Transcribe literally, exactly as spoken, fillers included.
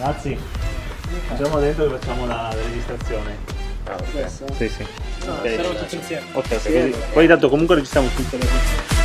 Ragazzi, andiamo dentro e facciamo la, la registrazione. Ah, ok. Sì, sì. No, okay. Sarò tutti insieme. Ok, ok. Sì, poi tanto comunque registriamo tutto.